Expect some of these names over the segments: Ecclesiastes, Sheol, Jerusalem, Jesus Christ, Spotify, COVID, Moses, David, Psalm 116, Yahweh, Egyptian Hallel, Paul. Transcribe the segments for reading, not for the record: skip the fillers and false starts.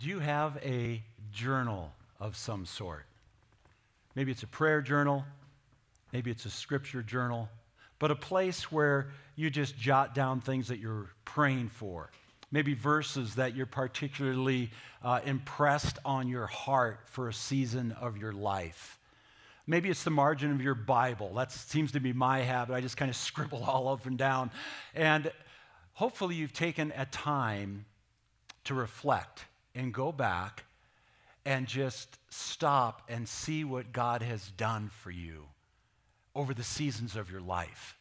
Do you have a journal of some sort? Maybe it's a prayer journal, maybe it's a scripture journal, but a place where you just jot down things that you're praying for, maybe verses that you're particularly impressed on your heart for a season of your life. Maybe it's the margin of your Bible. That seems to be my habit. I just kind of scribble all up and down. And hopefully you've taken a time to reflect and go back and just stop and see what God has done for you over the seasons of your life.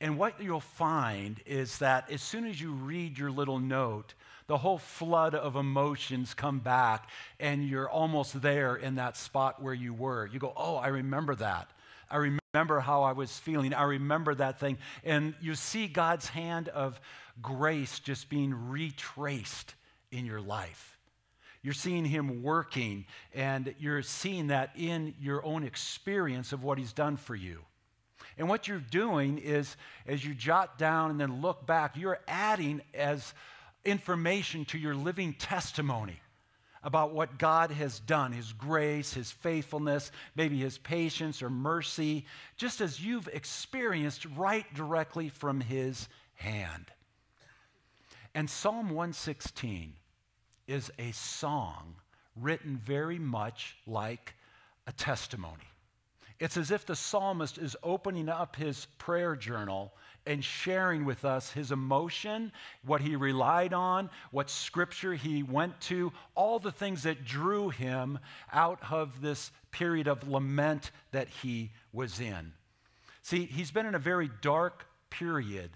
And what you'll find is that as soon as you read your little note, the whole flood of emotions come back, and you're almost there in that spot where you were. You go, oh, I remember that. I remember how I was feeling. I remember that thing. And you see God's hand of grace just being retraced in your life. You're seeing him working, and you're seeing that in your own experience of what he's done for you. And what you're doing is, as you jot down and then look back, you're adding as information to your living testimony about what God has done, his grace, his faithfulness, maybe his patience or mercy, just as you've experienced right directly from his hand. And Psalm 116 is a song written very much like a testimony. It's as if the psalmist is opening up his prayer journal and sharing with us his emotion, what he relied on, what scripture he went to, all the things that drew him out of this period of lament that he was in. See, he's been in a very dark period,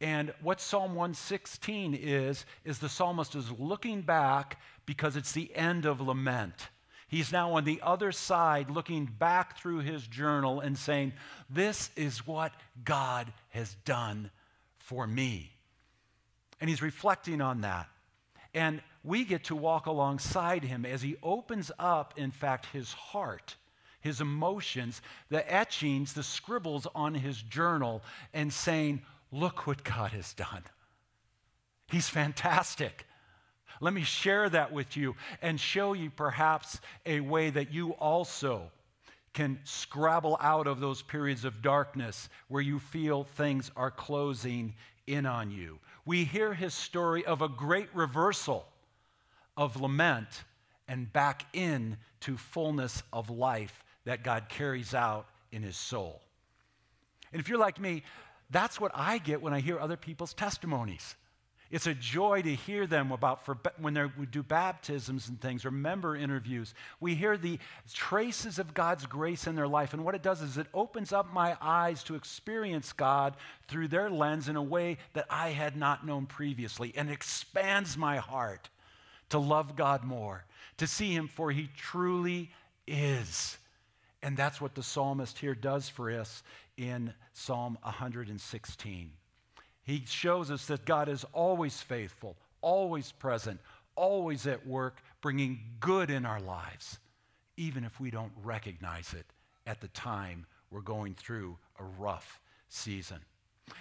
and what Psalm 116 is the psalmist is looking back because it's the end of lament. He's now on the other side looking back through his journal and saying, this is what God has done for me. And he's reflecting on that. And we get to walk alongside him as he opens up, in fact, his heart, his emotions, the etchings, the scribbles on his journal, and saying, look what God has done. He's fantastic. Let me share that with you and show you perhaps a way that you also can scrabble out of those periods of darkness where you feel things are closing in on you. We hear his story of a great reversal of lament and back into fullness of life that God carries out in his soul. And if you're like me, that's what I get when I hear other people's testimonies. It's a joy to hear them about when they do baptisms and things or member interviews. We hear the traces of God's grace in their life, and what it does is it opens up my eyes to experience God through their lens in a way that I had not known previously, and expands my heart to love God more, to see him for he truly is. And that's what the psalmist here does for us in Psalm 116. He shows us that God is always faithful, always present, always at work, bringing good in our lives, even if we don't recognize it at the time we're going through a rough season.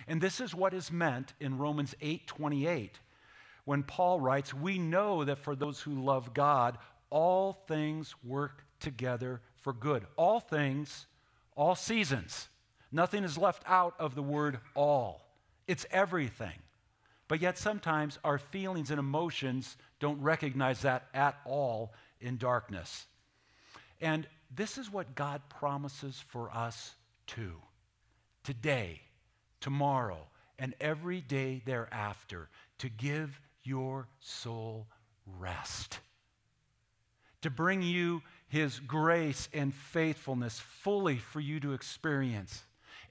And this is what is meant in Romans 8:28, when Paul writes, we know that for those who love God, all things work together for good. All things, all seasons. Nothing is left out of the word all. It's everything. But yet sometimes our feelings and emotions don't recognize that at all in darkness. And this is what God promises for us too. Today, tomorrow, and every day thereafter, to give your soul rest. To bring you his grace and faithfulness fully for you to experience,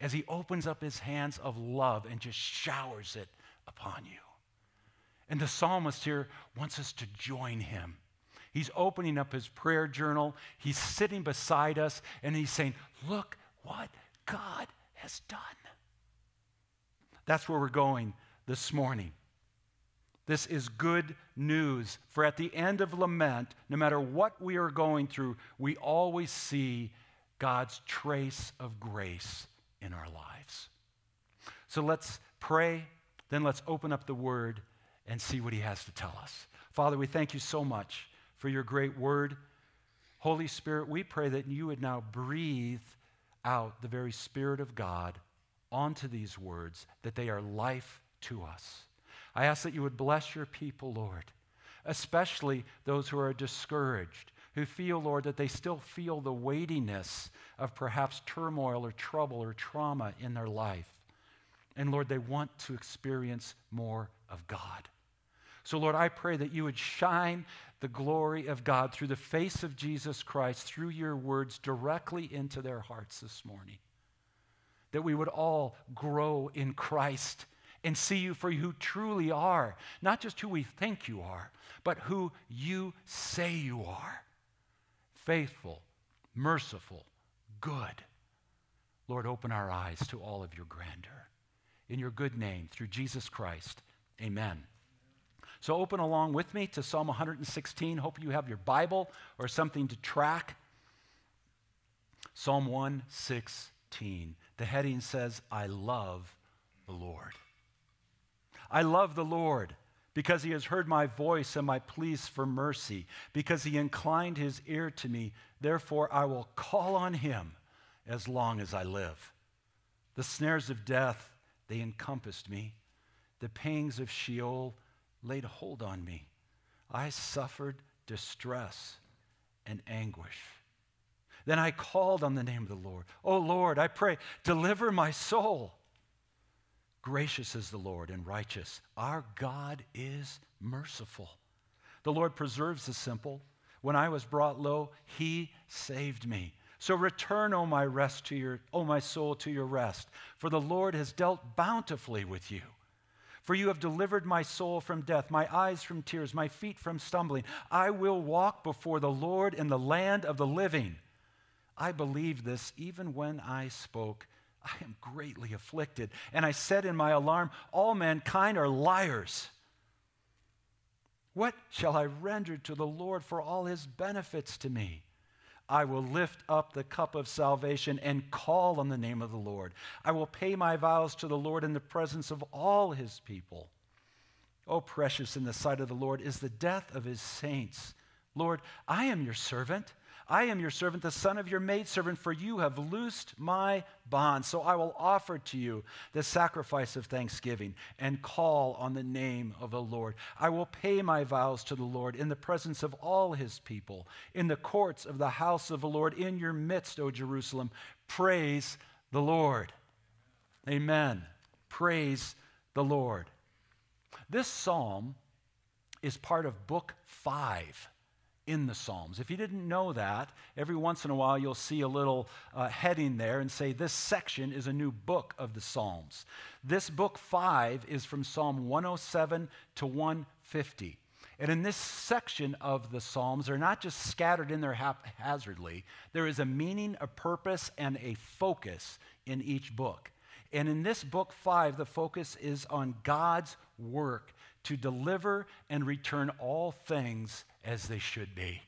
as he opens up his hands of love and just showers it upon you. And the psalmist here wants us to join him. He's opening up his prayer journal. He's sitting beside us, and he's saying, look what God has done. That's where we're going this morning. This is good news, for at the end of lament, no matter what we are going through, we always see God's trace of grace in our lives. So let's pray, then let's open up the word and see what he has to tell us. Father, we thank you so much for your great word. Holy Spirit, we pray that you would now breathe out the very Spirit of God onto these words, that they are life to us. I ask that you would bless your people, Lord, especially those who are discouraged, who feel, Lord, that they still feel the weightiness of perhaps turmoil or trouble or trauma in their life. And Lord, they want to experience more of God. So Lord, I pray that you would shine the glory of God through the face of Jesus Christ, through your words, directly into their hearts this morning. That we would all grow in Christ and see you for who truly are, not just who we think you are, but who you say you are. Faithful, merciful, good. Lord, open our eyes to all of your grandeur. In your good name, through Jesus Christ, amen. So open along with me to Psalm 116. Hope you have your Bible or something to track. Psalm 116. The heading says, I love the Lord. I love the Lord because he has heard my voice and my pleas for mercy, because he inclined his ear to me. Therefore, I will call on him as long as I live. The snares of death, they encompassed me. The pangs of Sheol laid hold on me. I suffered distress and anguish. Then I called on the name of the Lord. O Lord, I pray, deliver my soul. Gracious is the Lord and righteous. Our God is merciful. The Lord preserves the simple. When I was brought low, he saved me. So return, O my rest, O my soul, to your rest, for the Lord has dealt bountifully with you. For you have delivered my soul from death, my eyes from tears, my feet from stumbling. I will walk before the Lord in the land of the living. I believed this even when I spoke. I am greatly afflicted, and I said in my alarm, all mankind are liars. What shall I render to the Lord for all his benefits to me? I will lift up the cup of salvation and call on the name of the Lord. I will pay my vows to the Lord in the presence of all his people. Oh, precious in the sight of the Lord is the death of his saints. Lord, I am your servant. I am your servant, the son of your maidservant, for you have loosed my bonds. So I will offer to you the sacrifice of thanksgiving and call on the name of the Lord. I will pay my vows to the Lord in the presence of all his people, in the courts of the house of the Lord, in your midst, O Jerusalem. Praise the Lord. Amen. Praise the Lord. This psalm is part of Book 5. In the Psalms. If you didn't know that, every once in a while you'll see a little heading there and say, this section is a new book of the Psalms. This Book 5 is from Psalm 107 to 150. And in this section of the Psalms, they're not just scattered in there haphazardly. There is a meaning, a purpose, and a focus in each book. And in this Book 5, the focus is on God's work to deliver and return all things as they should be.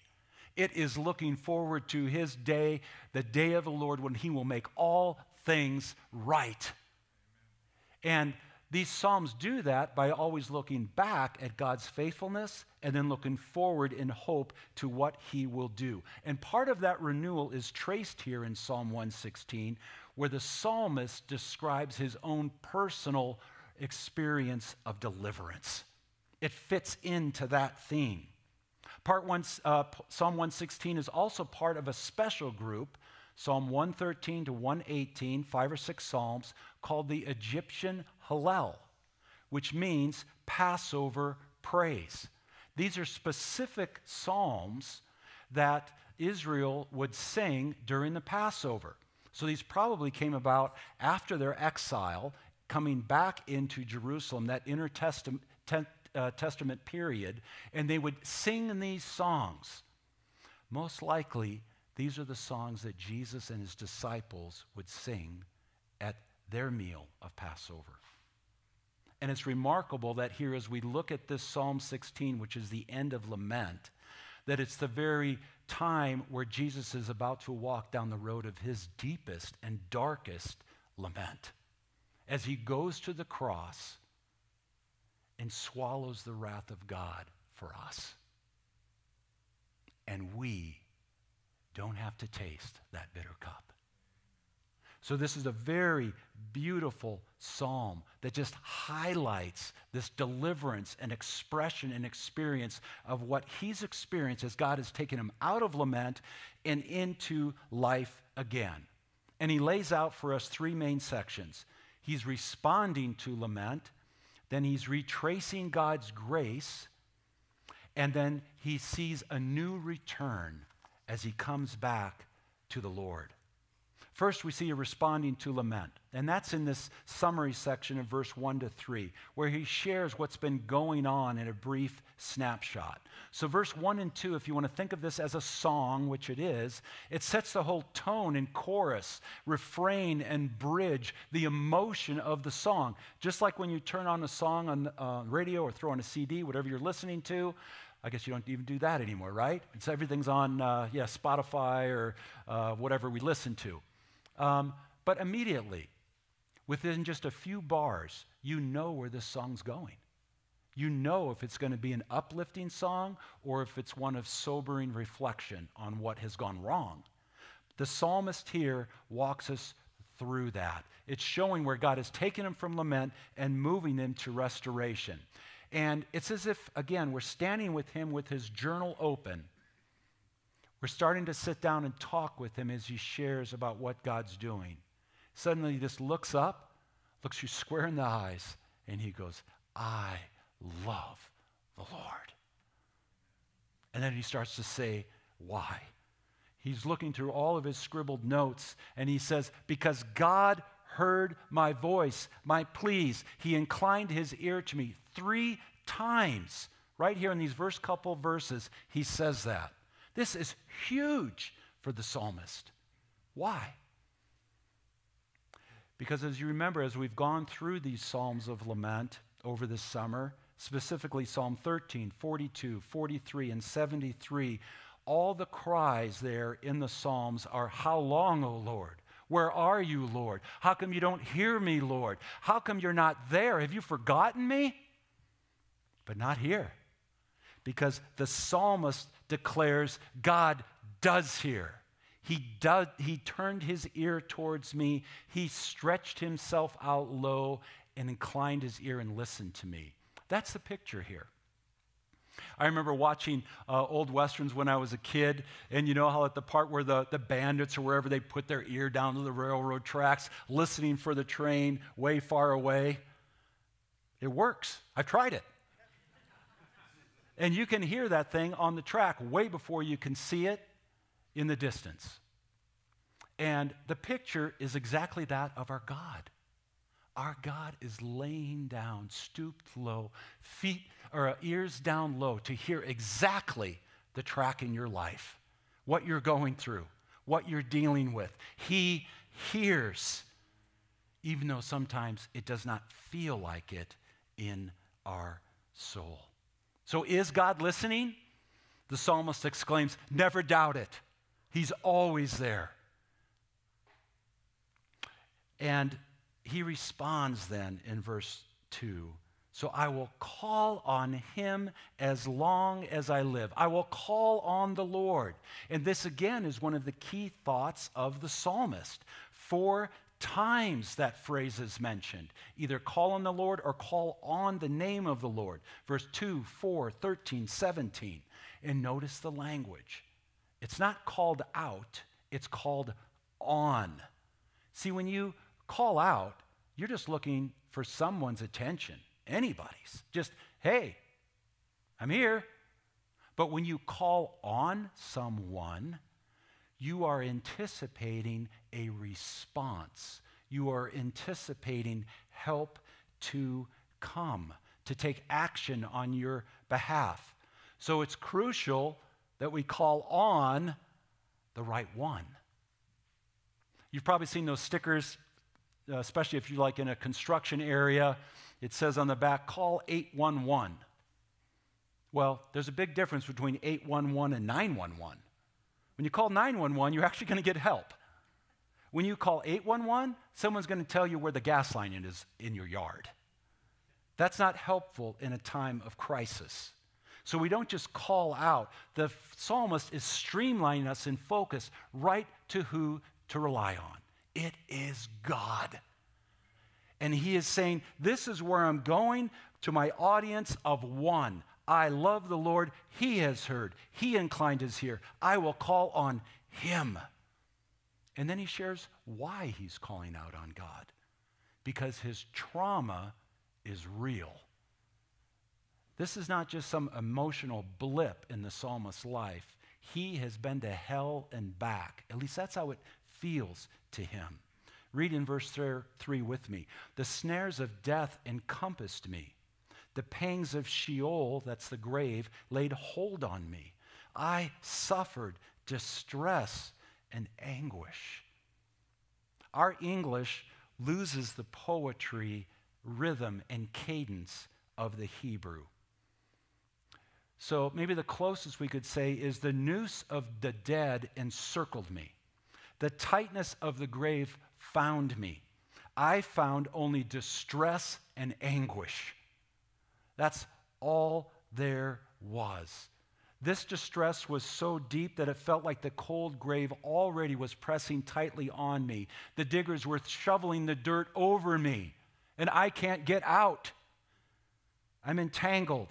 It is looking forward to his day, the day of the Lord, when he will make all things right. And these Psalms do that by always looking back at God's faithfulness and then looking forward in hope to what he will do. And part of that renewal is traced here in Psalm 116, where the psalmist describes his own personal experience of deliverance. It fits into that theme. Psalm 116 is also part of a special group, Psalm 113 to 118, 5 or 6 psalms, called the Egyptian Hallel, which means Passover praise. These are specific psalms that Israel would sing during the Passover. So these probably came about after their exile, coming back into Jerusalem, that Testament period, and they would sing these songs. Most likely, these are the songs that Jesus and his disciples would sing at their meal of Passover. And it's remarkable that here, as we look at this Psalm 16, which is the end of lament, that it's the very time where Jesus is about to walk down the road of his deepest and darkest lament. As he goes to the cross, and swallows the wrath of God for us. And we don't have to taste that bitter cup. So this is a very beautiful psalm that just highlights this deliverance and expression and experience of what he's experienced as God has taken him out of lament and into life again. And he lays out for us three main sections. He's responding to lament, then he's retracing God's grace, and then he sees a new return as he comes back to the Lord. First, we see a responding to lament, and that's in this summary section of verse 1 to 3, where he shares what's been going on in a brief snapshot. So verse 1 and 2, if you want to think of this as a song, which it is, it sets the whole tone and chorus, refrain, and bridge the emotion of the song. Just like when you turn on a song on the radio or throw on a CD, whatever you're listening to, I guess you don't even do that anymore, right? It's everything's on Spotify or whatever we listen to. But immediately, within just a few bars, you know where this song's going. You know if it's going to be an uplifting song or if it's one of sobering reflection on what has gone wrong. The psalmist here walks us through that. It's showing where God has taken him from lament and moving him to restoration. And it's as if, again, we're standing with him with his journal open. We're starting to sit down and talk with him as he shares about what God's doing. Suddenly he just looks up, looks you square in the eyes, and he goes, I love the Lord. And then he starts to say, why? He's looking through all of his scribbled notes, and he says, because God heard my voice, my pleas. He inclined his ear to me. 3 times. Right here in these first couple verses, he says that. This is huge for the psalmist. Why? Because as you remember, as we've gone through these psalms of lament over the summer, specifically Psalm 13, 42, 43, and 73, all the cries there in the psalms are, how long, O Lord? Where are you, Lord? How come you don't hear me, Lord? How come you're not there? Have you forgotten me? But not here. Because the psalmist declares God does hear. He turned his ear towards me. He stretched himself out low and inclined his ear and listened to me. That's the picture here. I remember watching old Westerns when I was a kid, and you know how at the part where the bandits or wherever they put their ear down to the railroad tracks, listening for the train way far away? It works. I've tried it. And you can hear that thing on the track way before you can see it in the distance. And the picture is exactly that of our God. Our God is laying down, stooped low, ears down low to hear exactly the track in your life, what you're going through, what you're dealing with. He hears, even though sometimes it does not feel like it in our soul. So is God listening? The psalmist exclaims, never doubt it. He's always there. And he responds then in verse 2. So I will call on him as long as I live. I will call on the Lord. And this again is one of the key thoughts of the psalmist. 4 times that phrase is mentioned, either call on the Lord or call on the name of the Lord. Verse 2, 4, 13, 17. And notice the language. It's not called out, it's called on. See, when you call out, you're just looking for someone's attention, anybody's. Just, hey, I'm here. But when you call on someone, you are anticipating a response. You are anticipating help to come, to take action on your behalf. So it's crucial that we call on the right one. You've probably seen those stickers, especially if you're like in a construction area. It says on the back, call 811. Well, there's a big difference between 811 and 911. When you call 911, you're actually going to get help. When you call 811, someone's going to tell you where the gas line is in your yard. That's not helpful in a time of crisis. So we don't just call out. The psalmist is streamlining us in focus right to who to rely on. It is God. And he is saying, this is where I'm going to my audience of one. I love the Lord. He has heard. He inclined his ear. I will call on him. And then he shares why he's calling out on God. Because his trauma is real. This is not just some emotional blip in the psalmist's life. He has been to hell and back. At least that's how it feels to him. Read in verse 3 with me. The snares of death encompassed me. The pangs of Sheol, that's the grave, laid hold on me. I suffered distress and anguish. Our English loses the poetry, rhythm, and cadence of the Hebrew. So maybe the closest we could say is the noose of the dead encircled me. The tightness of the grave found me. I found only distress and anguish. That's all there was. This distress was so deep that it felt like the cold grave already was pressing tightly on me. The diggers were shoveling the dirt over me, and I can't get out. I'm entangled.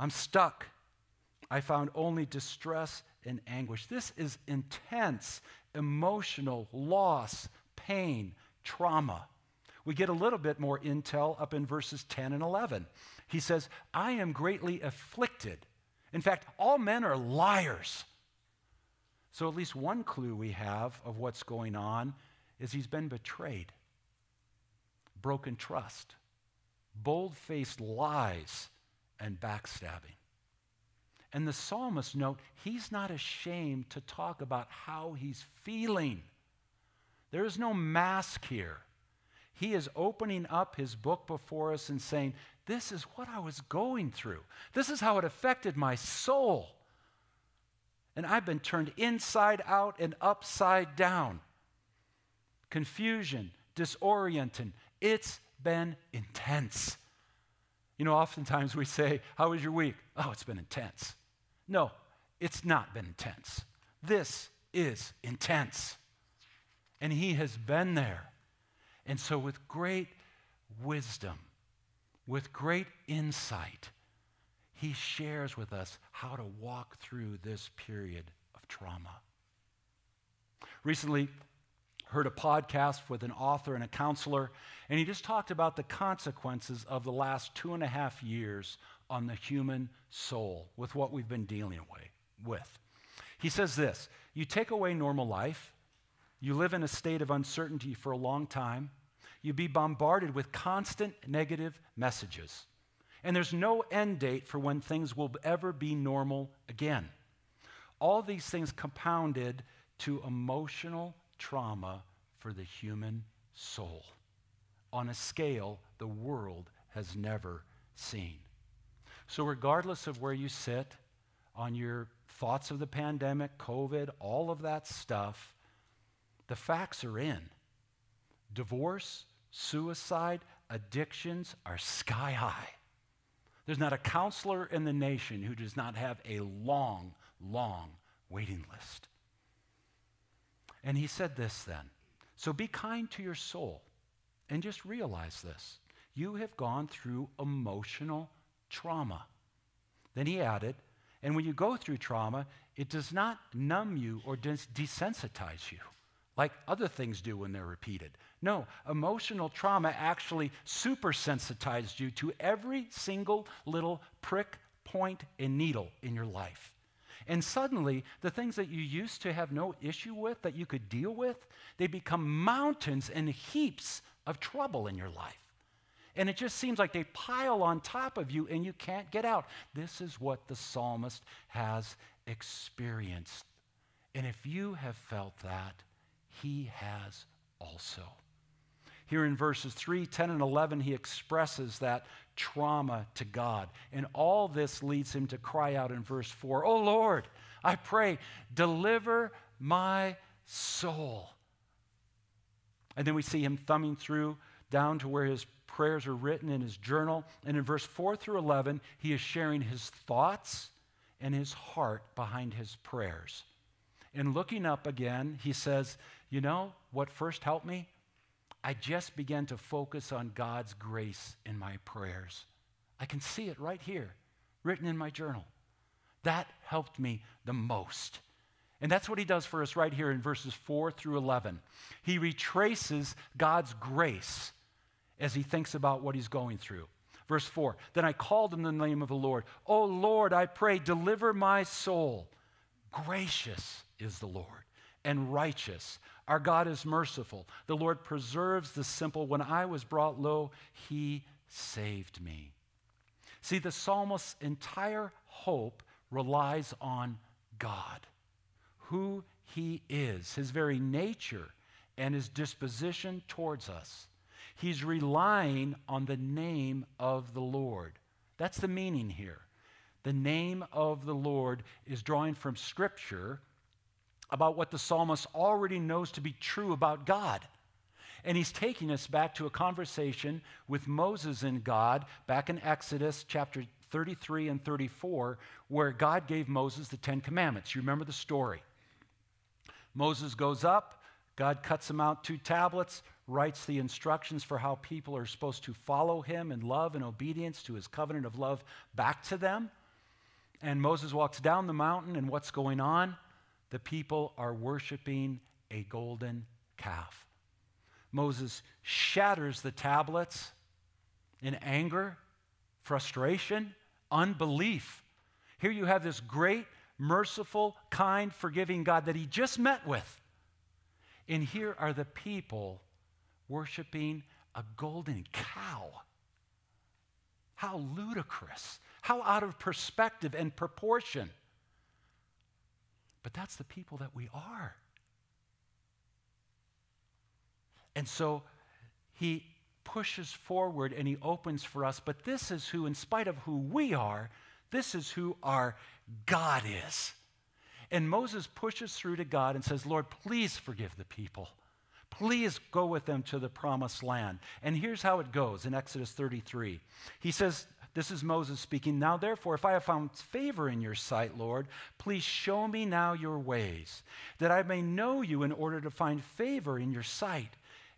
I'm stuck. I found only distress and anguish. This is intense emotional loss, pain, trauma. We get a little bit more intel up in verses 10 and 11. He says, I am greatly afflicted. In fact, all men are liars. So at least one clue we have of what's going on is he's been betrayed, broken trust, bold-faced lies, and backstabbing. And the psalmist, note, he's not ashamed to talk about how he's feeling. There is no mask here. He is opening up his book before us and saying, this is what I was going through. This is how it affected my soul. And I've been turned inside out and upside down. Confusion, disorienting. It's been intense. You know, oftentimes we say, how was your week? Oh, it's been intense. No, it's not been intense. This is intense. And he has been there. And so with great wisdom, with great insight, he shares with us how to walk through this period of trauma. Recently, heard a podcast with an author and a counselor, and he just talked about the consequences of the last 2.5 years on the human soul with what we've been dealing with. He says this, you take away normal life, you live in a state of uncertainty for a long time, you be bombarded with constant negative messages, and there's no end date for when things will ever be normal again. All these things compounded to emotional trauma for the human soul on a scale the world has never seen. So regardless of where you sit on your thoughts of the pandemic, COVID, all of that stuff, the facts are in. Divorce, suicide, addictions are sky high. There's not a counselor in the nation who does not have a long, long waiting list. And he said this then, so be kind to your soul and just realize this. You have gone through emotional trauma. Then he added, and when you go through trauma, it does not numb you or desensitize you like other things do when they're repeated. No, emotional trauma actually supersensitized you to every single little prick, point, and needle in your life. And suddenly, the things that you used to have no issue with, that you could deal with, they become mountains and heaps of trouble in your life. And it just seems like they pile on top of you and you can't get out. This is what the psalmist has experienced. And if you have felt that, he has also. Here in verses 3, 10, and 11, he expresses that trauma to God. And all this leads him to cry out in verse 4, "Oh Lord, I pray, deliver my soul." And then we see him thumbing through down to where his prayers are written in his journal. And in verse 4 through 11, he is sharing his thoughts and his heart behind his prayers. And looking up again, he says, you know what first helped me? I just began to focus on God's grace in my prayers. I can see it right here, written in my journal. That helped me the most. And that's what he does for us right here in verses 4 through 11. He retraces God's grace as he thinks about what he's going through. Verse 4, then I called in the name of the Lord. O Lord, I pray, deliver my soul. Gracious is the Lord and righteous. Our God is merciful. The Lord preserves the simple. When I was brought low, he saved me. See, the psalmist's entire hope relies on God, who he is, his very nature, and his disposition towards us. He's relying on the name of the Lord. That's the meaning here. The name of the Lord is drawing from Scripture about what the psalmist already knows to be true about God. And he's taking us back to a conversation with Moses and God back in Exodus chapter 33 and 34, where God gave Moses the Ten Commandments. You remember the story. Moses goes up, God cuts him out 2 tablets, writes the instructions for how people are supposed to follow him in love and obedience to his covenant of love back to them. And Moses walks down the mountain, and what's going on? The people are worshiping a golden calf. Moses shatters the tablets in anger, frustration, unbelief. Here you have this great, merciful, kind, forgiving God that he just met with. And here are the people worshiping a golden cow. How ludicrous, how out of perspective and proportion. But that's the people that we are. And so he pushes forward and he opens for us, but this is who, in spite of who we are, this is who our God is. And Moses pushes through to God and says, Lord, please forgive the people. Please go with them to the promised land. And here's how it goes in Exodus 33. He says, this is Moses speaking, now therefore, if I have found favor in your sight, Lord, please show me now your ways, that I may know you in order to find favor in your sight.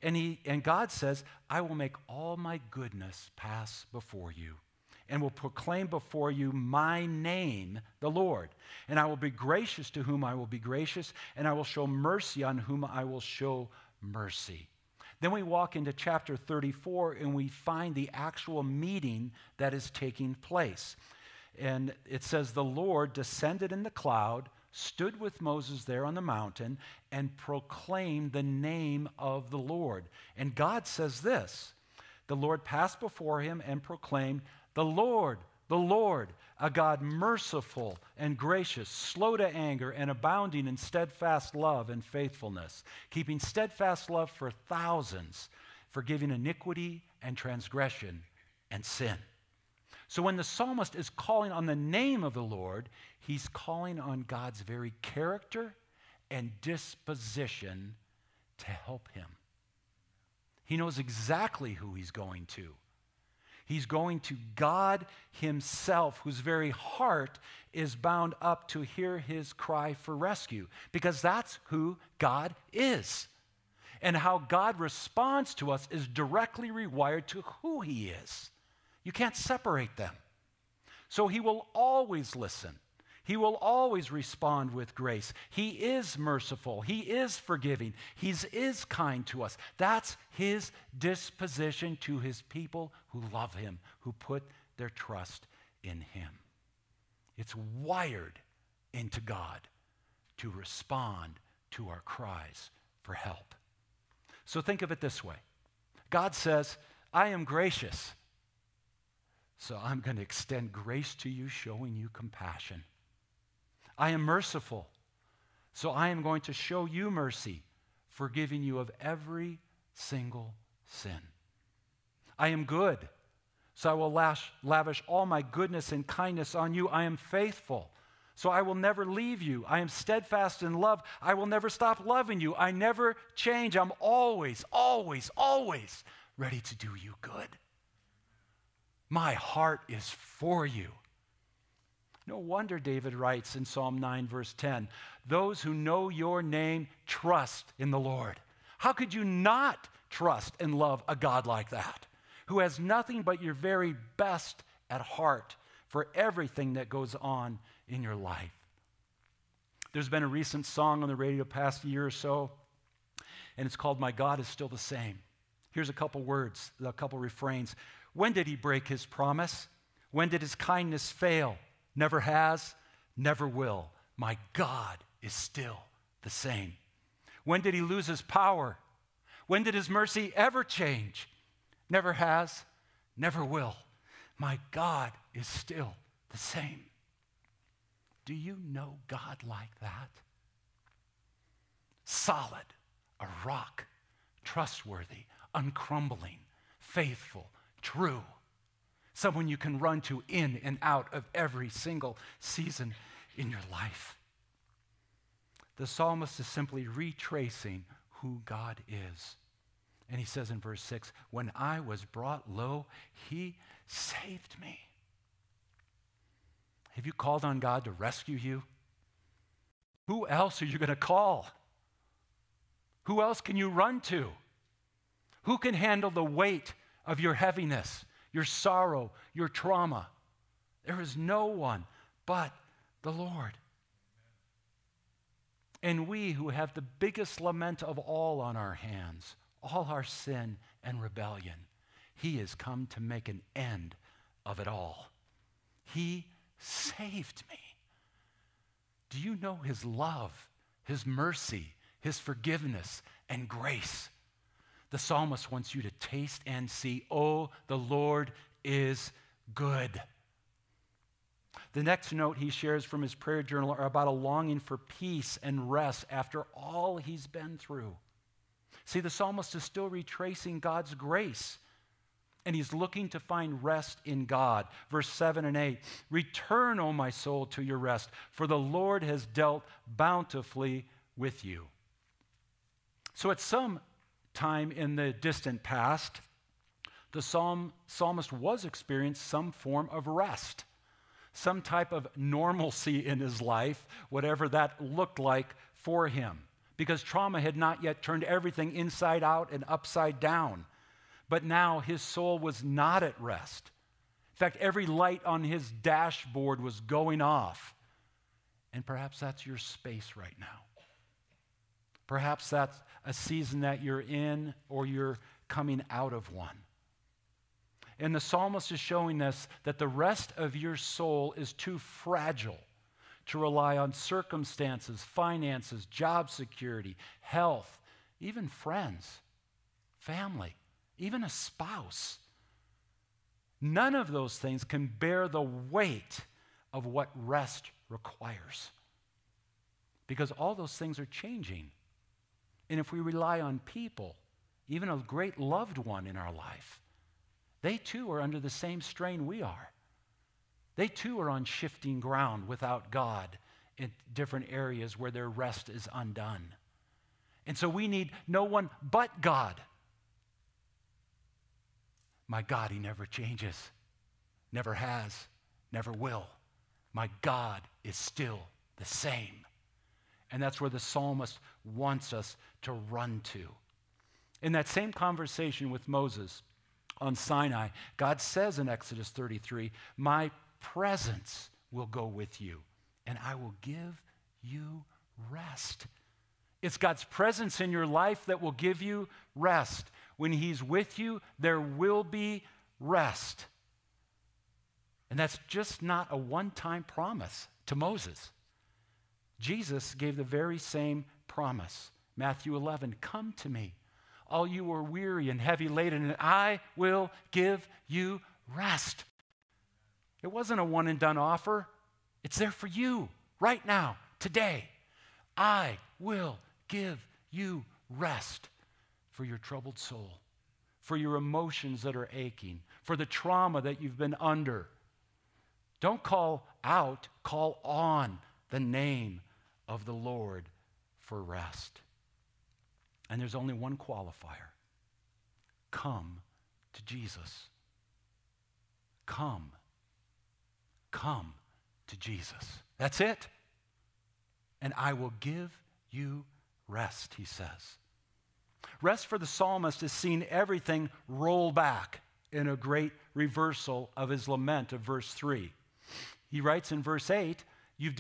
And God says, I will make all my goodness pass before you and will proclaim before you my name, the Lord. And I will be gracious to whom I will be gracious, and I will show mercy on whom I will show mercy. Then we walk into chapter 34, and we find the actual meeting that is taking place. And it says, the Lord descended in the cloud, stood with Moses there on the mountain, and proclaimed the name of the Lord. And God says this, the Lord passed before him and proclaimed, the Lord, a God merciful and gracious, slow to anger and abounding in steadfast love and faithfulness, keeping steadfast love for thousands, forgiving iniquity and transgression and sin. So when the psalmist is calling on the name of the Lord, he's calling on God's very character and disposition to help him. He knows exactly who he's going to. He's going to God himself, whose very heart is bound up to hear his cry for rescue, because that's who God is. And how God responds to us is directly rewired to who he is. You can't separate them. So he will always listen. He will always respond with grace. He is merciful. He is forgiving. He is kind to us. That's his disposition to his people who love him, who put their trust in him. It's wired into God to respond to our cries for help. So think of it this way. God says, I am gracious. So I'm going to extend grace to you, showing you compassion. I am merciful, so I am going to show you mercy, forgiving you of every single sin. I am good, so I will lavish all my goodness and kindness on you. I am faithful, so I will never leave you. I am steadfast in love. I will never stop loving you. I never change. I'm always, always, always ready to do you good. My heart is for you. No wonder David writes in Psalm 9, verse 10, those who know your name trust in the Lord. How could you not trust and love a God like that, who has nothing but your very best at heart for everything that goes on in your life? There's been a recent song on the radio the past year or so, and it's called My God Is Still the Same. Here's a couple words, a couple refrains. When did he break his promise? When did his kindness fail? Never has, never will. My God is still the same. When did he lose his power? When did his mercy ever change? Never has, never will. My God is still the same. Do you know God like that? Solid, a rock, trustworthy, uncrumbling, faithful, true. Someone you can run to in and out of every single season in your life. The psalmist is simply retracing who God is. And he says in verse 6, when I was brought low, he saved me. Have you called on God to rescue you? Who else are you going to call? Who else can you run to? Who can handle the weight of your heaviness, your sorrow, your trauma? There is no one but the Lord. And we who have the biggest lament of all on our hands, all our sin and rebellion, he has come to make an end of it all. He saved me. Do you know his love, his mercy, his forgiveness, and grace? The psalmist wants you to taste and see, oh, the Lord is good. The next note he shares from his prayer journal are about a longing for peace and rest after all he's been through. See, the psalmist is still retracing God's grace, and he's looking to find rest in God. Verse 7 and 8, return, O my soul, to your rest, for the Lord has dealt bountifully with you. So at some time in the distant past, the psalmist was experiencing some form of rest, some type of normalcy in his life, whatever that looked like for him, because trauma had not yet turned everything inside out and upside down. But now his soul was not at rest. In fact, every light on his dashboard was going off. And perhaps that's your space right now. Perhaps that's a season that you're in or you're coming out of one. And the psalmist is showing us that the rest of your soul is too fragile to rely on circumstances, finances, job security, health, even friends, family, even a spouse. None of those things can bear the weight of what rest requires, because all those things are changing. And if we rely on people, even a great loved one in our life, they too are under the same strain we are. They too are on shifting ground without God in different areas where their rest is undone. And so we need no one but God. My God, he never changes, never has, never will. My God is still the same. And that's where the psalmist wants us to run to. In that same conversation with Moses on Sinai, God says in Exodus 33, my presence will go with you, and I will give you rest. It's God's presence in your life that will give you rest. When he's with you, there will be rest. And that's just not a one-time promise to Moses. Jesus gave the very same promise. Matthew 11, come to me, all you who are weary and heavy laden, and I will give you rest. It wasn't a one-and-done offer. It's there for you right now, today. I will give you rest for your troubled soul, for your emotions that are aching, for the trauma that you've been under. Don't call out, call on the name of the Lord for rest. And there's only one qualifier. Come to Jesus. Come to Jesus. That's it. And I will give you rest, he says. Rest for the psalmist is seeing everything roll back in a great reversal of his lament of verse 3. He writes in verse 8, you've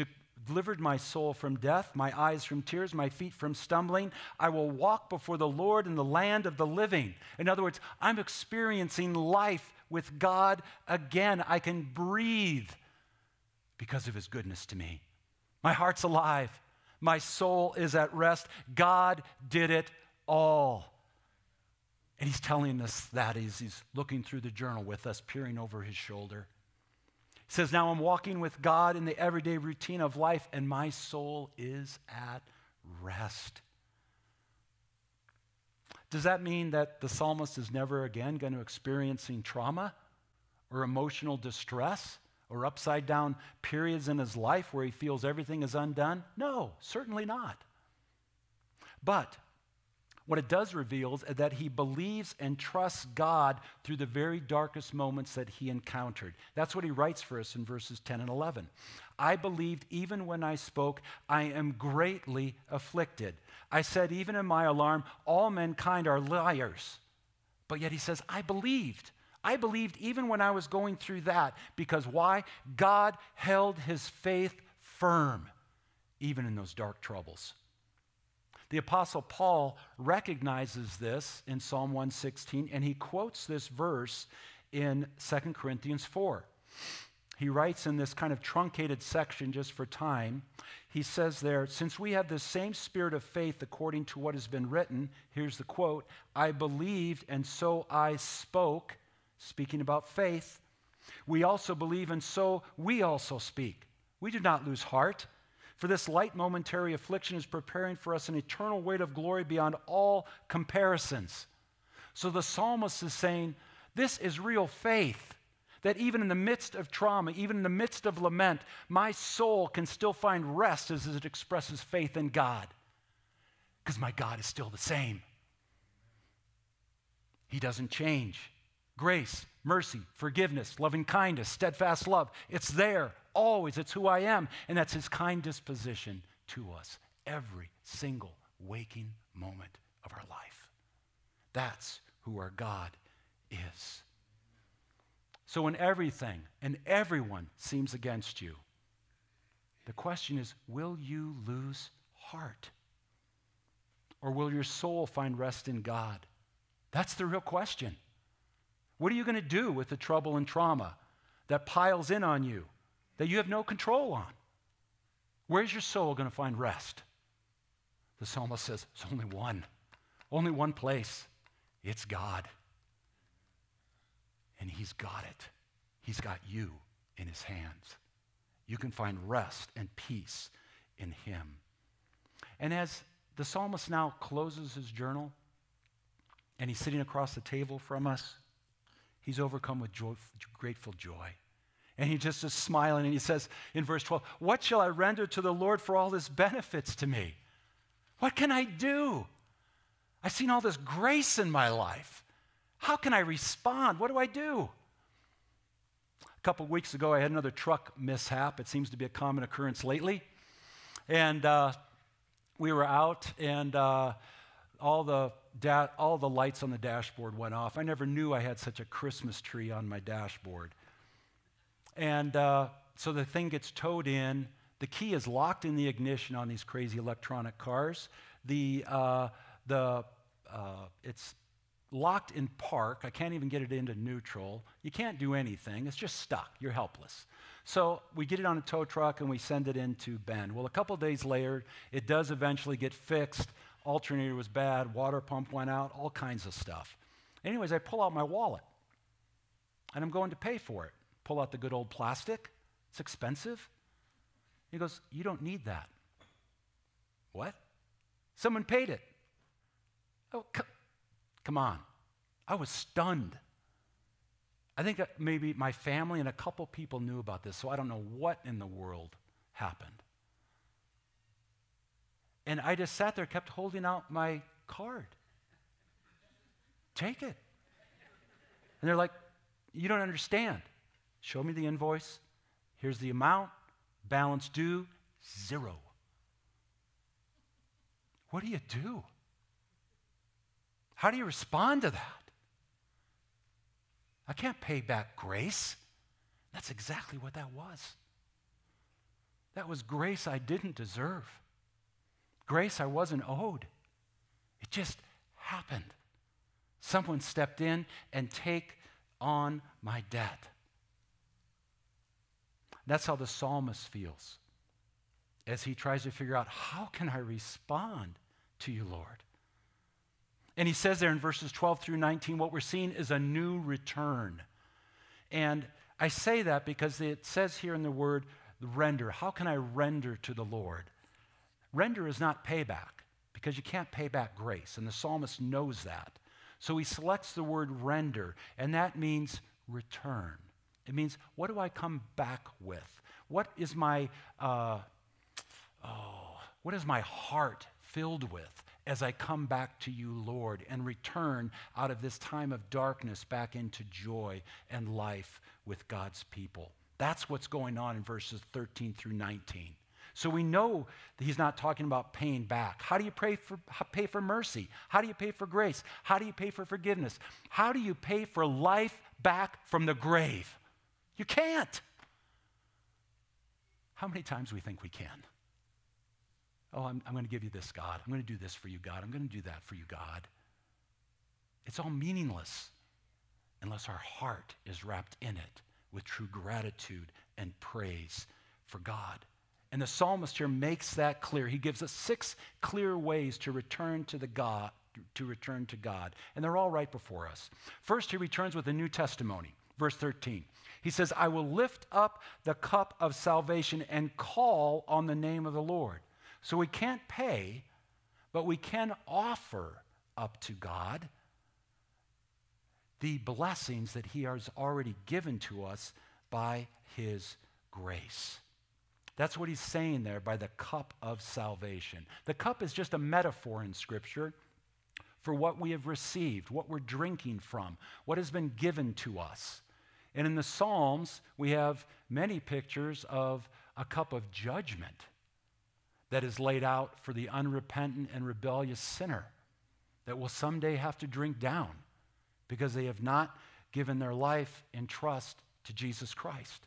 delivered my soul from death, my eyes from tears, my feet from stumbling. I will walk before the Lord in the land of the living. In other words, I'm experiencing life with God again. I can breathe because of his goodness to me. My heart's alive. My soul is at rest. God did it all. And he's telling us that as he's looking through the journal with us, peering over his shoulder. He says, now I'm walking with God in the everyday routine of life, and my soul is at rest. Does that mean that the psalmist is never again going to experience trauma or emotional distress or upside down periods in his life where he feels everything is undone? No, certainly not. But what it does reveal is that he believes and trusts God through the very darkest moments that he encountered. That's what he writes for us in verses 10 and 11. I believed even when I spoke, I am greatly afflicted. I said, even in my alarm, all mankind are liars. But yet he says, I believed. I believed even when I was going through that. Because why? God held his faith firm, even in those dark troubles. The Apostle Paul recognizes this in Psalm 116, and he quotes this verse in 2 Corinthians 4. He writes in this kind of truncated section just for time. He says there, since we have the same spirit of faith according to what has been written, here's the quote, I believed and so I spoke, speaking about faith. We also believe and so we also speak. We do not lose heart. For this light momentary affliction is preparing for us an eternal weight of glory beyond all comparisons. So the psalmist is saying, this is real faith, that even in the midst of trauma, even in the midst of lament, my soul can still find rest as it expresses faith in God, because my God is still the same. He doesn't change. Grace, mercy, forgiveness, loving kindness, steadfast love, it's there. Always, it's who I am, and that's his kind disposition to us every single waking moment of our life. That's who our God is. So when everything and everyone seems against you, the question is, will you lose heart? Or will your soul find rest in God? That's the real question. What are you going to do with the trouble and trauma that piles in on you, that you have no control on? Where's your soul going to find rest? The psalmist says, it's only one place. It's God. And he's got it. He's got you in his hands. You can find rest and peace in him. And as the psalmist now closes his journal, and he's sitting across the table from us, he's overcome with joy, grateful joy. And he just is smiling, and he says in verse 12, what shall I render to the Lord for all his benefits to me? What can I do? I've seen all this grace in my life. How can I respond? What do I do? A couple of weeks ago, I had another truck mishap. It seems to be a common occurrence lately. And we were out, and all the lights on the dashboard went off. I never knew I had such a Christmas tree on my dashboard. And so the thing gets towed in. The key is locked in the ignition on these crazy electronic cars. It's locked in park. I can't even get it into neutral. You can't do anything. It's just stuck. You're helpless. So we get it on a tow truck, and we send it into Bend. Well, a couple days later, it does eventually get fixed. Alternator was bad. Water pump went out. All kinds of stuff. Anyways, I pull out my wallet, and I'm going to pay for it. Pull out the good old plastic. It's expensive. He goes, you don't need that. What? Someone paid it. Oh, come on. I was stunned. I think maybe my family and a couple people knew about this, so I don't know what in the world happened. And I just sat there, kept holding out my card. Take it. And they're like, you don't understand. Show me the invoice. Here's the amount. Balance due, zero. What do? How do you respond to that? I can't pay back grace. That's exactly what that was. That was grace I didn't deserve. Grace I wasn't owed. It just happened. Someone stepped in and take on my debt. That's how the psalmist feels as he tries to figure out, how can I respond to you, Lord? And he says there in verses 12 through 19, what we're seeing is a new return. And I say that because it says here in the word, render. How can I render to the Lord? Render is not payback, because you can't pay back grace, and the psalmist knows that. So he selects the word render, and that means return. It means, what do I come back with? What is my heart filled with as I come back to you, Lord, and return out of this time of darkness back into joy and life with God's people? That's what's going on in verses 13 through 19. So we know that he's not talking about paying back. How do you pay for mercy? How do you pay for grace? How do you pay for forgiveness? How do you pay for life back from the grave? You can't. How many times we think we can? Oh, I'm going to give you this, God. I'm going to do this for you, God. I'm going to do that for you, God. It's all meaningless unless our heart is wrapped in it with true gratitude and praise for God. And the psalmist here makes that clear. He gives us 6 clear ways to return to God. And they're all right before us. First, he returns with a new testimony. Verse 13, he says, I will lift up the cup of salvation and call on the name of the Lord. So we can't pay, but we can offer up to God the blessings that he has already given to us by his grace. That's what he's saying there by the cup of salvation. The cup is just a metaphor in Scripture for what we have received, what we're drinking from, what has been given to us. And in the Psalms, we have many pictures of a cup of judgment that is laid out for the unrepentant and rebellious sinner that will someday have to drink down because they have not given their life in trust to Jesus Christ.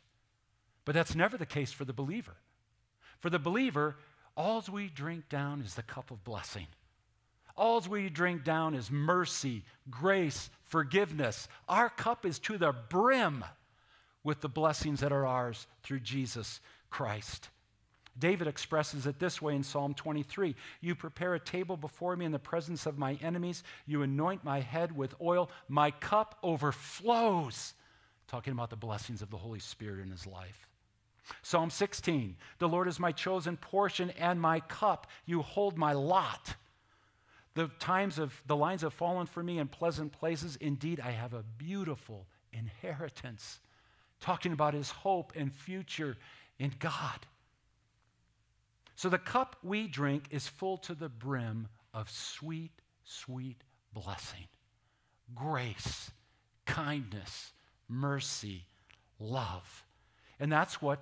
But that's never the case for the believer. For the believer, all we drink down is the cup of blessing. All we drink down is mercy, grace, forgiveness. Our cup is to the brim with the blessings that are ours through Jesus Christ. David expresses it this way in Psalm 23. You prepare a table before me in the presence of my enemies. You anoint my head with oil. My cup overflows. Talking about the blessings of the Holy Spirit in his life. Psalm 16, the Lord is my chosen portion and my cup. You hold my lot. The lines have fallen for me in pleasant places. Indeed, I have a beautiful inheritance. Talking about his hope and future in God. So the cup we drink is full to the brim of sweet, sweet blessing, grace, kindness, mercy, love. And that's what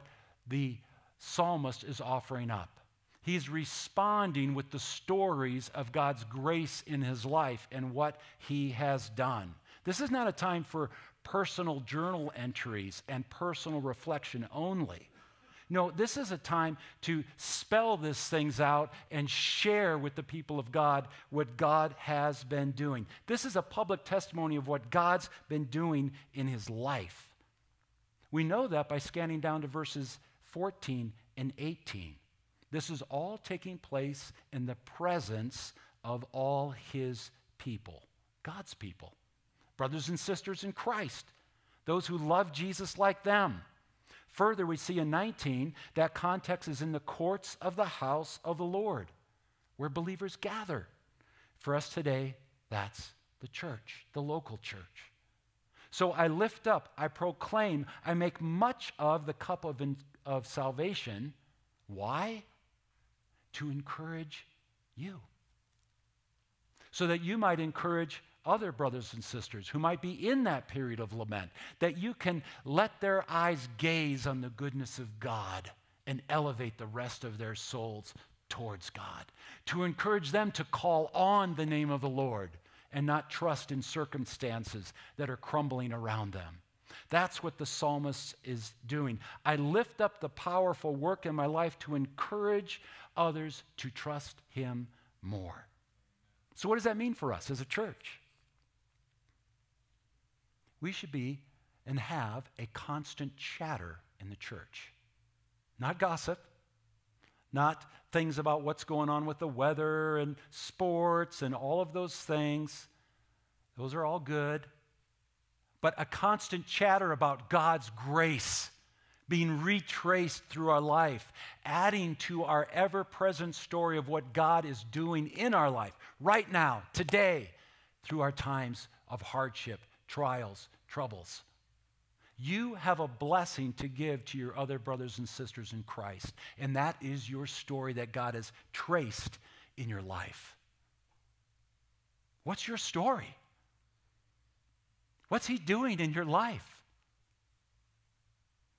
the psalmist is offering up. He's responding with the stories of God's grace in his life and what he has done. This is not a time for personal journal entries and personal reflection only. No, this is a time to spell these things out and share with the people of God what God has been doing. This is a public testimony of what God's been doing in his life. We know that by scanning down to verses 14 and 18. This is all taking place in the presence of all his people, God's people, brothers and sisters in Christ, those who love Jesus like them. Further, we see in 19 that context is in the courts of the house of the Lord, where believers gather. For us today, that's the church, the local church. So I lift up, I proclaim, I make much of the cup of salvation. Why? To encourage you, so that you might encourage other brothers and sisters who might be in that period of lament, that you can let their eyes gaze on the goodness of God and elevate the rest of their souls towards God, to encourage them to call on the name of the Lord and not trust in circumstances that are crumbling around them. That's what the psalmist is doing. I lift up the powerful work in my life to encourage others to trust him more. So what does that mean for us as a church? We should be and have a constant chatter in the church. Not gossip, not things about what's going on with the weather and sports and all of those things. Those are all good. But a constant chatter about God's grace being retraced through our life, adding to our ever-present story of what God is doing in our life right now, today, through our times of hardship, trials, troubles. You have a blessing to give to your other brothers and sisters in Christ, and that is your story that God has traced in your life. What's your story? What's he doing in your life?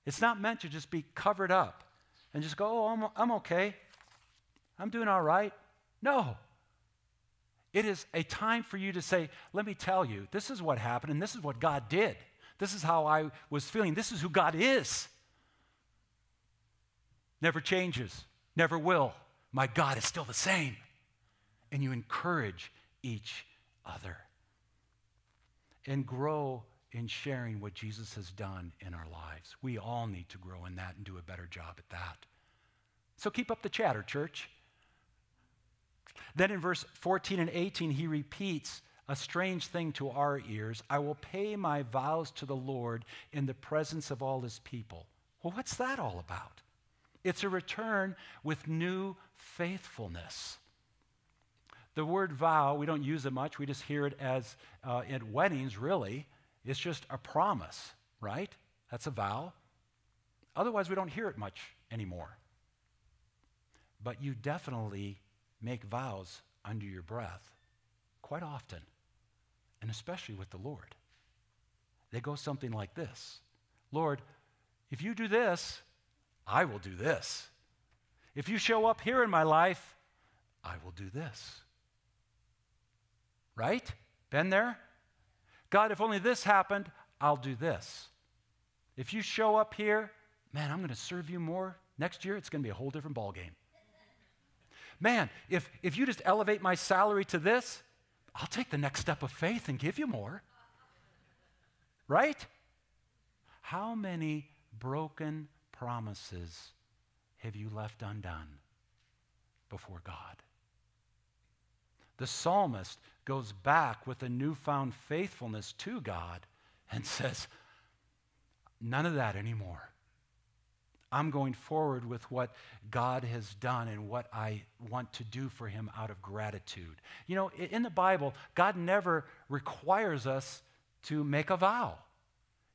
It's not meant to just be covered up and just go, oh, I'm okay. I'm doing all right. No. It is a time for you to say, let me tell you, this is what happened and this is what God did. This is how I was feeling. This is who God is. Never changes, never will. My God is still the same. And you encourage each other and grow in sharing what Jesus has done in our lives. We all need to grow in that and do a better job at that. So keep up the chatter, church. Then in verse 14 and 18, he repeats a strange thing to our ears. I will pay my vows to the Lord in the presence of all his people. Well, what's that all about? It's a return with new faithfulness. The word vow, we don't use it much. We just hear it as at weddings, really. It's just a promise, right? That's a vow. Otherwise, we don't hear it much anymore. But you definitely make vows under your breath quite often, and especially with the Lord. They go something like this. Lord, if you do this, I will do this. If you show up here in my life, I will do this. Right? Been there? God, if only this happened, I'll do this. If you show up here, man, I'm going to serve you more. Next year, it's going to be a whole different ballgame. Man, if you just elevate my salary to this, I'll take the next step of faith and give you more. Right? How many broken promises have you left undone before God? The psalmist goes back with a newfound faithfulness to God and says, none of that anymore. I'm going forward with what God has done and what I want to do for him out of gratitude. You know, in the Bible, God never requires us to make a vow.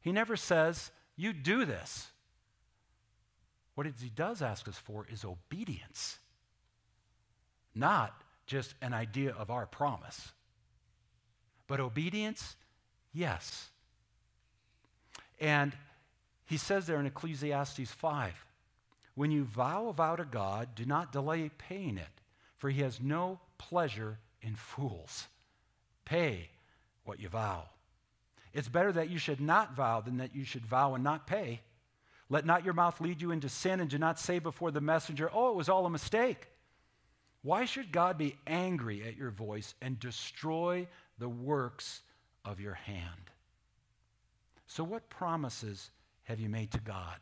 He never says, you do this. What he does ask us for is obedience, not just an idea of our promise. But obedience, yes. And he says there in Ecclesiastes 5, when you vow a vow to God, do not delay paying it, for he has no pleasure in fools. Pay what you vow. It's better that you should not vow than that you should vow and not pay. Let not your mouth lead you into sin, and do not say before the messenger, oh, it was all a mistake. Why should God be angry at your voice and destroy the works of your hand? So what promises have you made to God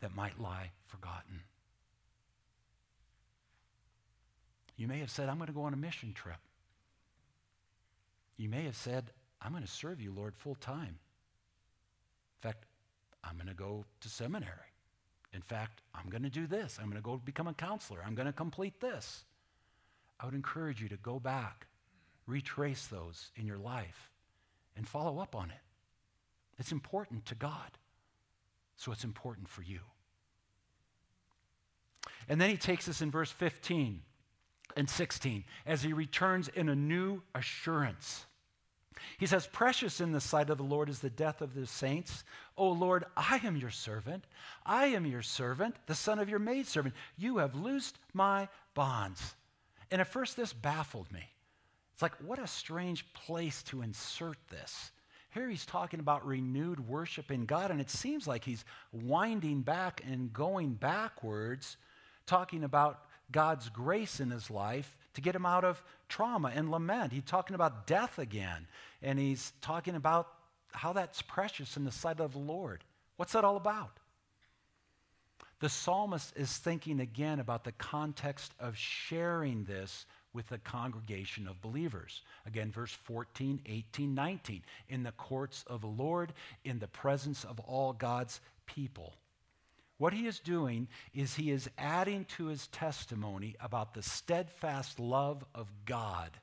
that might lie forgotten? You may have said, I'm going to go on a mission trip. You may have said, I'm going to serve you, Lord, full time. In fact, I'm going to go to seminary. In fact, I'm going to do this. I'm going to go become a counselor. I'm going to complete this. I would encourage you to go back, retrace those in your life, and follow up on it. It's important to God, so it's important for you. And then he takes us in verse 15 and 16 as he returns in a new assurance. He says, "Precious in the sight of the Lord is the death of the saints. O Lord, I am your servant. I am your servant, the son of your maidservant. You have loosed my bonds." And at first this baffled me. It's like, what a strange place to insert this. Here he's talking about renewed worship in God, and it seems like he's winding back and going backwards, talking about God's grace in his life to get him out of trauma and lament. He's talking about death again, and he's talking about how that's precious in the sight of the Lord. What's that all about? The psalmist is thinking again about the context of sharing this with the congregation of believers. Again, verse 14, 18, 19, in the courts of the Lord, in the presence of all God's people. What he is doing is he is adding to his testimony about the steadfast love of God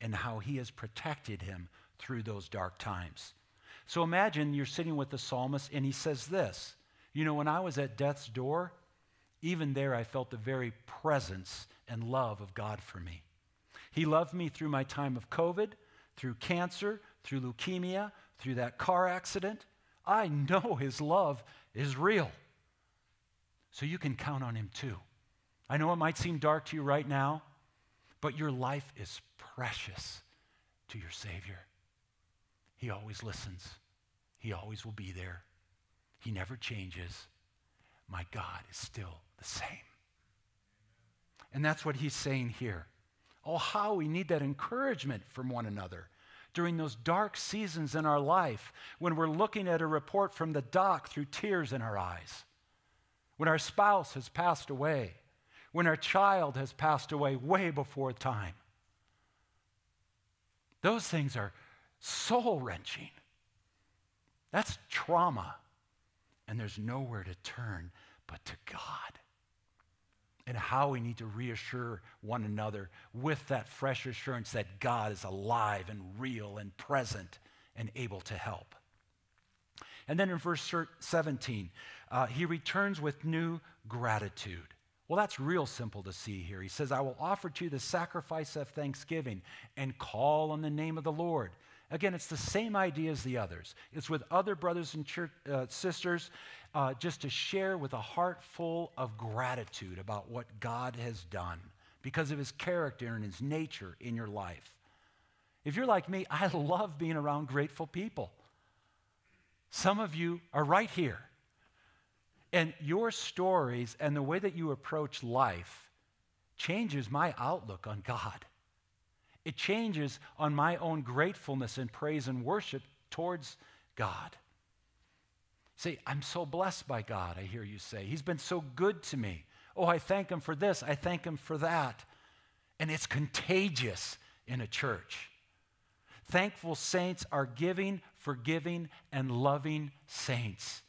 and how he has protected him through those dark times. So imagine you're sitting with the psalmist and he says this, "You know, when I was at death's door, even there I felt the very presence and love of God for me. He loved me through my time of COVID, through cancer, through leukemia, through that car accident. I know his love is real." So you can count on him too. I know it might seem dark to you right now, but your life is precious to your Savior. He always listens. He always will be there. He never changes. My God is still the same. And that's what he's saying here. Oh, how we need that encouragement from one another during those dark seasons in our life when we're looking at a report from the doc through tears in our eyes, when our spouse has passed away, when our child has passed away way before time. Those things are soul-wrenching. That's trauma. And there's nowhere to turn but to God. And how we need to reassure one another with that fresh assurance that God is alive and real and present and able to help. And then in verse 17, he returns with new gratitude. Well, that's real simple to see here. He says, "I will offer to you the sacrifice of thanksgiving and call on the name of the Lord." Again, it's the same idea as the others. It's with other brothers and sisters just to share with a heart full of gratitude about what God has done because of his character and his nature in your life. If you're like me, I love being around grateful people. Some of you are right here. And your stories and the way that you approach life changes my outlook on God. It changes on my own gratefulness and praise and worship towards God. Say, "I'm so blessed by God," I hear you say. "He's been so good to me. Oh, I thank him for this. I thank him for that." And it's contagious in a church. Thankful saints are giving, forgiving, and loving saints.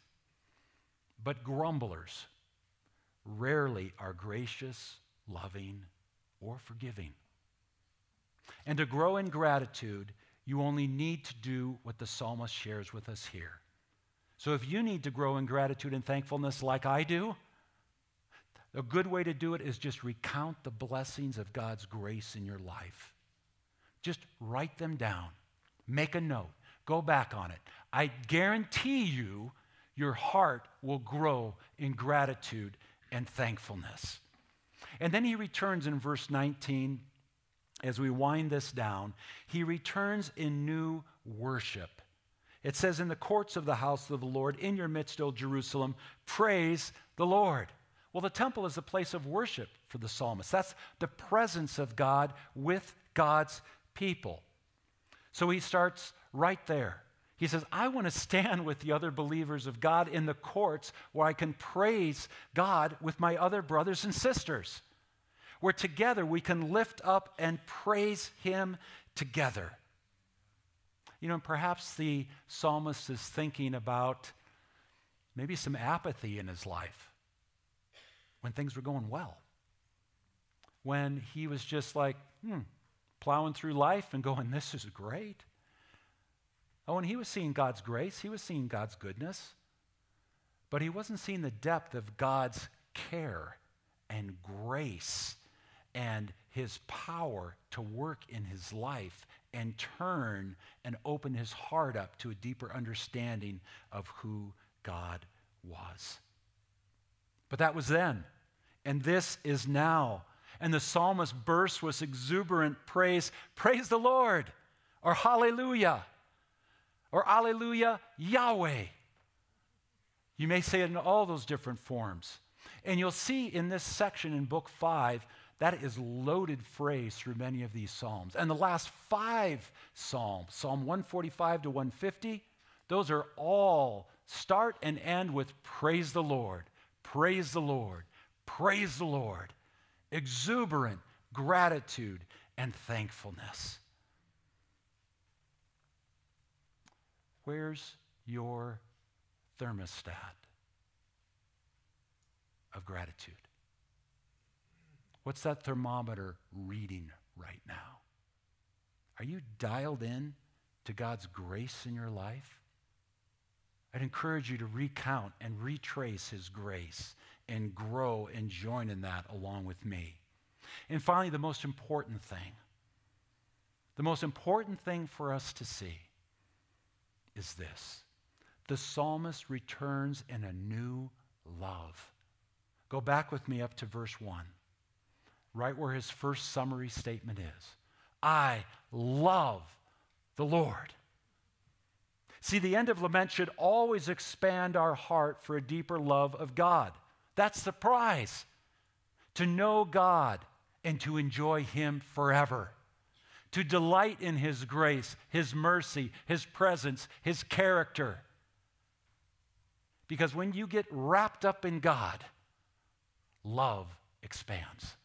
But grumblers rarely are gracious, loving, or forgiving. And to grow in gratitude, you only need to do what the psalmist shares with us here. So if you need to grow in gratitude and thankfulness like I do, a good way to do it is just recount the blessings of God's grace in your life. Just write them down. Make a note. Go back on it. I guarantee you, your heart will grow in gratitude and thankfulness. And then he returns in verse 19. As we wind this down, he returns in new worship. It says, "In the courts of the house of the Lord, in your midst, O Jerusalem, praise the Lord." Well, the temple is the place of worship for the psalmist. That's the presence of God with God's people. So he starts right there. He says, "I want to stand with the other believers of God in the courts where I can praise God with my other brothers and sisters," where together we can lift up and praise him together. You know, and perhaps the psalmist is thinking about maybe some apathy in his life when things were going well, when he was just like, plowing through life and going, "This is great." Oh, and he was seeing God's grace. He was seeing God's goodness. But he wasn't seeing the depth of God's care and grace and his power to work in his life and turn and open his heart up to a deeper understanding of who God was. But that was then, and this is now. And the psalmist bursts with exuberant praise. Praise the Lord, or hallelujah, or alleluia, Yahweh. You may say it in all those different forms. And you'll see in this section in book 5, that is loaded phrase through many of these psalms. And the last 5 psalms, Psalm 145 to 150, those are all start and end with praise the Lord, praise the Lord, praise the Lord. Exuberant gratitude and thankfulness. Where's your thermostat of gratitude? What's that thermometer reading right now? Are you dialed in to God's grace in your life? I'd encourage you to recount and retrace his grace and grow and join in that along with me. And finally, the most important thing for us to see is this. The psalmist returns in a new love. Go back with me up to verse 1, right where his first summary statement is. I love the Lord. See, the end of lament should always expand our heart for a deeper love of God. That's the prize, to know God and to enjoy him forever, to delight in his grace, his mercy, his presence, his character. Because when you get wrapped up in God, love expands.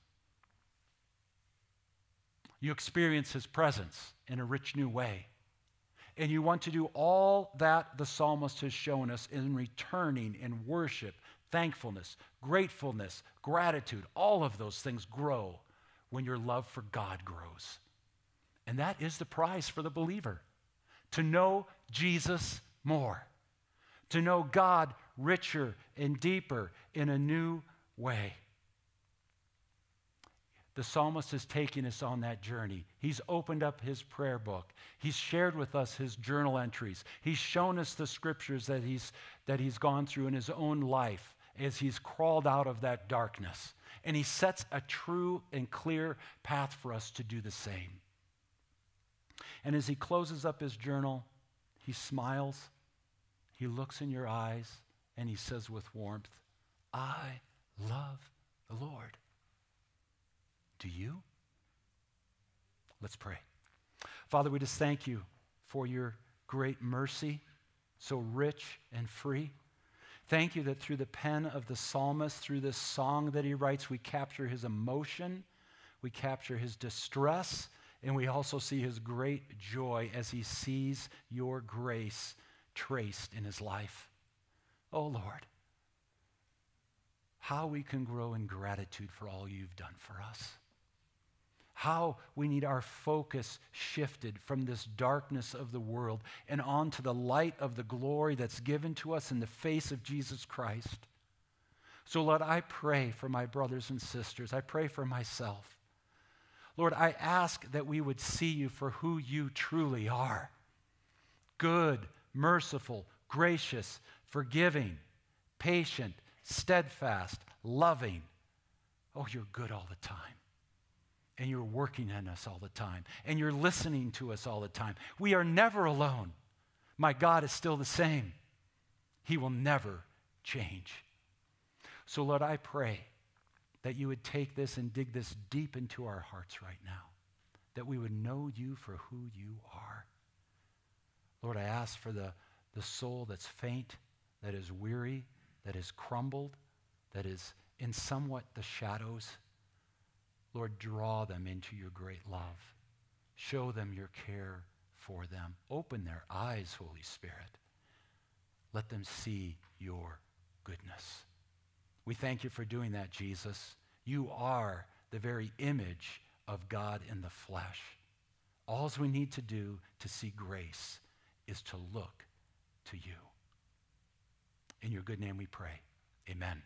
You experience his presence in a rich new way. And you want to do all that the psalmist has shown us in returning in worship, thankfulness, gratefulness, gratitude. All of those things grow when your love for God grows. And that is the prize for the believer, to know Jesus more, to know God richer and deeper in a new way. The psalmist is taking us on that journey. He's opened up his prayer book. He's shared with us his journal entries. He's shown us the scriptures that he's gone through in his own life as he's crawled out of that darkness. And he sets a true and clear path for us to do the same. And as he closes up his journal, he smiles, he looks in your eyes, and he says with warmth, I love the Lord. Do you? Let's pray. Father, we just thank you for your great mercy, so rich and free. Thank you that through the pen of the psalmist, through this song that he writes, we capture his emotion, we capture his distress, and we also see his great joy as he sees your grace traced in his life. Oh, Lord, how we can grow in gratitude for all you've done for us. How we need our focus shifted from this darkness of the world and onto the light of the glory that's given to us in the face of Jesus Christ. So, Lord, I pray for my brothers and sisters. I pray for myself. Lord, I ask that we would see you for who you truly are. Good, merciful, gracious, forgiving, patient, steadfast, loving. Oh, you're good all the time. And you're working on us all the time. And you're listening to us all the time. We are never alone. My God is still the same. He will never change. So, Lord, I pray that you would take this and dig this deep into our hearts right now, that we would know you for who you are. Lord, I ask for the soul that's faint, that is weary, that is crumbled, that is in somewhat the shadows. Lord, draw them into your great love. Show them your care for them. Open their eyes, Holy Spirit. Let them see your goodness. We thank you for doing that, Jesus. You are the very image of God in the flesh. All we need to do to see grace is to look to you. In your good name we pray. Amen.